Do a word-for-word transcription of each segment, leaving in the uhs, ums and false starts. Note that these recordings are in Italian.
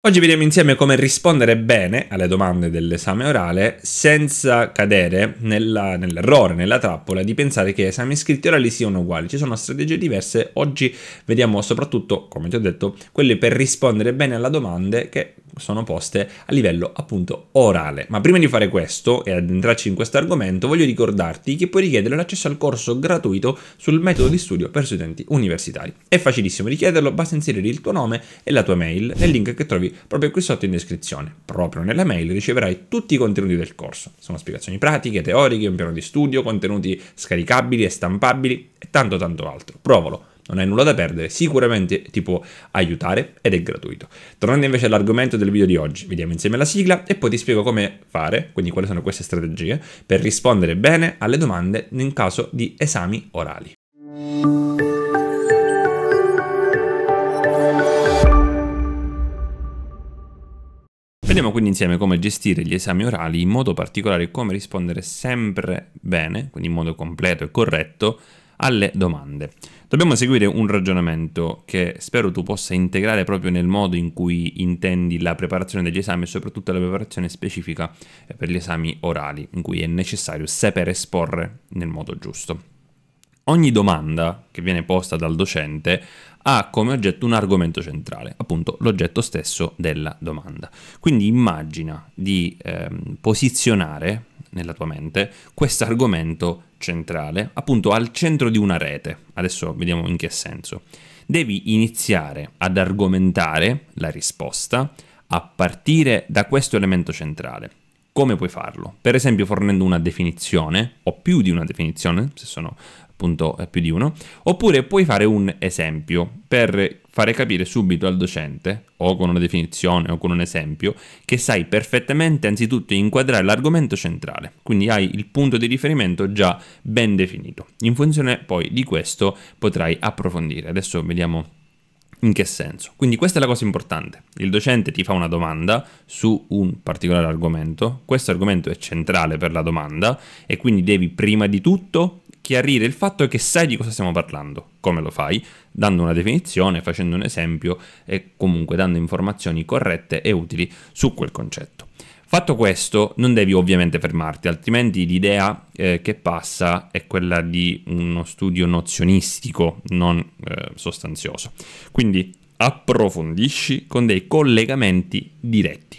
Oggi vediamo insieme come rispondere bene alle domande dell'esame orale senza cadere nell'errore, nell nella trappola di pensare che esami scritti e orali siano uguali. Ci sono strategie diverse, oggi vediamo soprattutto, come ti ho detto, quelle per rispondere bene alle domande che sono poste a livello appunto orale. Ma prima di fare questo e addentrarci in questo argomento, voglio ricordarti che puoi richiedere l'accesso al corso gratuito sul metodo di studio per studenti universitari. È facilissimo richiederlo, basta inserire il tuo nome e la tua mail nel link che trovi proprio qui sotto in descrizione. Proprio nella mail riceverai tutti i contenuti del corso. Sono spiegazioni pratiche, teoriche, un piano di studio, contenuti scaricabili e stampabili e tanto tanto altro. Provalo, non hai nulla da perdere, sicuramente ti può aiutare ed è gratuito. Tornando invece all'argomento del video di oggi, vediamo insieme la sigla e poi ti spiego come fare, quindi quali sono queste strategie per rispondere bene alle domande in caso di esami orali. Vediamo quindi insieme come gestire gli esami orali, in modo particolare come rispondere sempre bene, quindi in modo completo e corretto, alle domande. Dobbiamo seguire un ragionamento che spero tu possa integrare proprio nel modo in cui intendi la preparazione degli esami e soprattutto la preparazione specifica per gli esami orali, in cui è necessario saper esporre nel modo giusto. Ogni domanda che viene posta dal docente ha come oggetto un argomento centrale, appunto l'oggetto stesso della domanda. Quindi immagina di ehm, posizionare nella tua mente questo argomento centrale, appunto al centro di una rete. Adesso vediamo in che senso. Devi iniziare ad argomentare la risposta a partire da questo elemento centrale. Come puoi farlo? Per esempio fornendo una definizione, o più di una definizione, se sono appunto più di uno, oppure puoi fare un esempio per fare capire subito al docente, o con una definizione o con un esempio, che sai perfettamente anzitutto inquadrare l'argomento centrale, quindi hai il punto di riferimento già ben definito. In funzione poi di questo potrai approfondire. Adesso vediamo in che senso. Quindi questa è la cosa importante. Il docente ti fa una domanda su un particolare argomento, questo argomento è centrale per la domanda e quindi devi prima di tutto chiarire il fatto che sai di cosa stiamo parlando. Come lo fai? Dando una definizione, facendo un esempio e comunque dando informazioni corrette e utili su quel concetto. Fatto questo, non devi ovviamente fermarti, altrimenti l'idea eh, che passa è quella di uno studio nozionistico, non eh, sostanzioso. Quindi approfondisci con dei collegamenti diretti.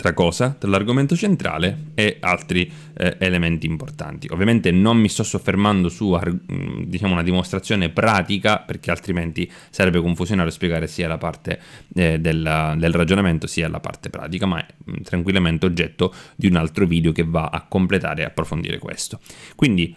Tra cosa? Tra l'argomento centrale e altri eh, elementi importanti. Ovviamente non mi sto soffermando su diciamo, una dimostrazione pratica, perché altrimenti sarebbe confusionario spiegare sia la parte eh, della, del ragionamento sia la parte pratica, ma è mh, tranquillamente oggetto di un altro video che va a completare e approfondire questo. Quindi,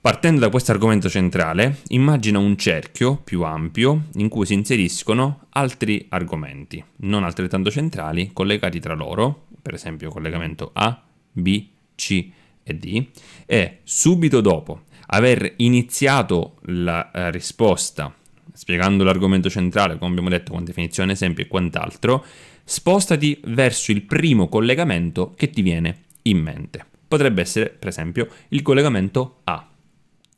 partendo da questo argomento centrale, immagina un cerchio più ampio in cui si inseriscono altri argomenti, non altrettanto centrali, collegati tra loro, per esempio collegamento A, B, C e D, e subito dopo aver iniziato la eh, risposta spiegando l'argomento centrale, come abbiamo detto, con definizione, esempio e quant'altro, spostati verso il primo collegamento che ti viene in mente. Potrebbe essere, per esempio, il collegamento A.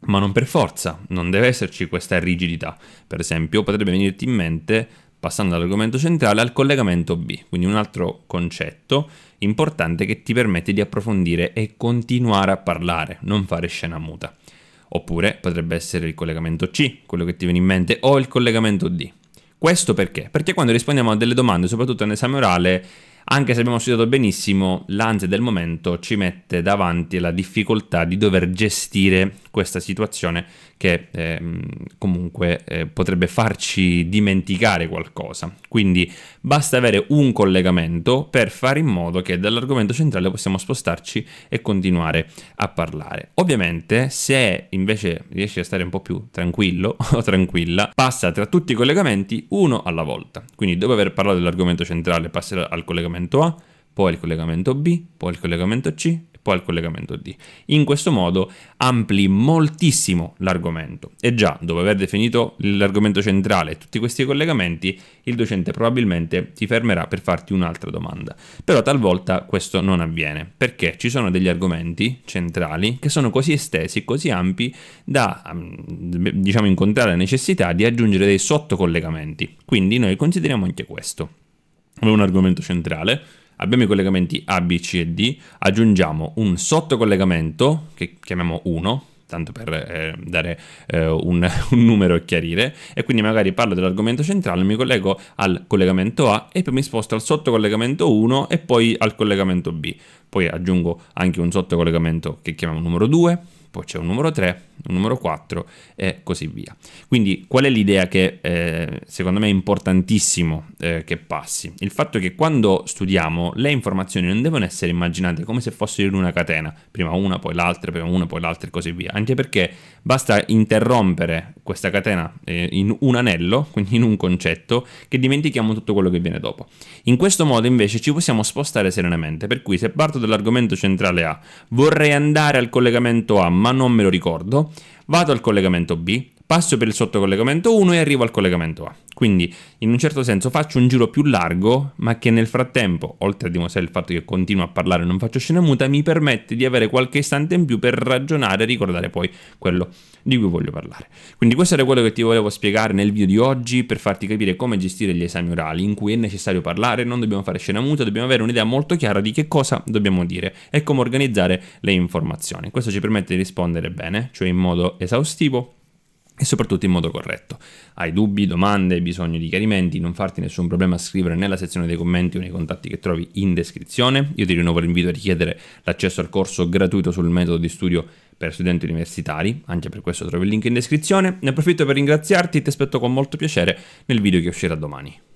Ma non per forza, non deve esserci questa rigidità. Per esempio, potrebbe venirti in mente, passando dall'argomento centrale al collegamento B, quindi un altro concetto importante che ti permette di approfondire e continuare a parlare, non fare scena muta. Oppure potrebbe essere il collegamento C, quello che ti viene in mente, o il collegamento D. Questo perché? Perché quando rispondiamo a delle domande, soprattutto in esame orale, anche se abbiamo studiato benissimo, l'ansia del momento ci mette davanti la difficoltà di dover gestire questa situazione che eh, comunque eh, potrebbe farci dimenticare qualcosa. Quindi basta avere un collegamento per fare in modo che dall'argomento centrale possiamo spostarci e continuare a parlare. Ovviamente, se invece riesci a stare un po' più tranquillo o tranquilla, passa tra tutti i collegamenti uno alla volta. Quindi dopo aver parlato dell'argomento centrale passerà al collegamento A, poi il collegamento B, poi il collegamento C e poi il collegamento D. In questo modo ampli moltissimo l'argomento e già dopo aver definito l'argomento centrale e tutti questi collegamenti il docente probabilmente ti fermerà per farti un'altra domanda. Però talvolta questo non avviene perché ci sono degli argomenti centrali che sono così estesi, così ampi da diciamo incontrare la necessità di aggiungere dei sottocollegamenti. Quindi noi consideriamo anche questo. Abbiamo un argomento centrale, abbiamo i collegamenti A, B, C e D, aggiungiamo un sottocollegamento che chiamiamo uno, tanto per eh, dare eh, un, un numero e chiarire, e quindi magari parlo dell'argomento centrale, mi collego al collegamento A e poi mi sposto al sottocollegamento uno e poi al collegamento B. Poi aggiungo anche un sottocollegamento che chiamiamo numero due, poi c'è un numero tre, un numero quattro e così via. Quindi qual è l'idea che eh, secondo me è importantissimo eh, che passi? Il fatto che quando studiamo le informazioni non devono essere immaginate come se fossero in una catena, prima una, poi l'altra, prima una, poi l'altra e così via, anche perché basta interrompere questa catena eh, in un anello, quindi in un concetto, che dimentichiamo tutto quello che viene dopo. In questo modo invece ci possiamo spostare serenamente, per cui se parto dall'argomento centrale A, vorrei andare al collegamento A, ma non me lo ricordo, vado al collegamento B, passo per il sottocollegamento uno e arrivo al collegamento A. Quindi in un certo senso faccio un giro più largo, ma che nel frattempo, oltre a dimostrare il fatto che continuo a parlare e non faccio scena muta, mi permette di avere qualche istante in più per ragionare e ricordare poi quello di cui voglio parlare. Quindi questo era quello che ti volevo spiegare nel video di oggi, per farti capire come gestire gli esami orali in cui è necessario parlare, non dobbiamo fare scena muta, dobbiamo avere un'idea molto chiara di che cosa dobbiamo dire e come organizzare le informazioni. Questo ci permette di rispondere bene, cioè in modo esaustivo e soprattutto in modo corretto. Hai dubbi, domande, bisogno di chiarimenti, non farti nessun problema a scrivere nella sezione dei commenti o nei contatti che trovi in descrizione. Io ti rinnovo l'invito a richiedere l'accesso al corso gratuito sul metodo di studio per studenti universitari, anche per questo trovi il link in descrizione. Ne approfitto per ringraziarti e ti aspetto con molto piacere nel video che uscirà domani.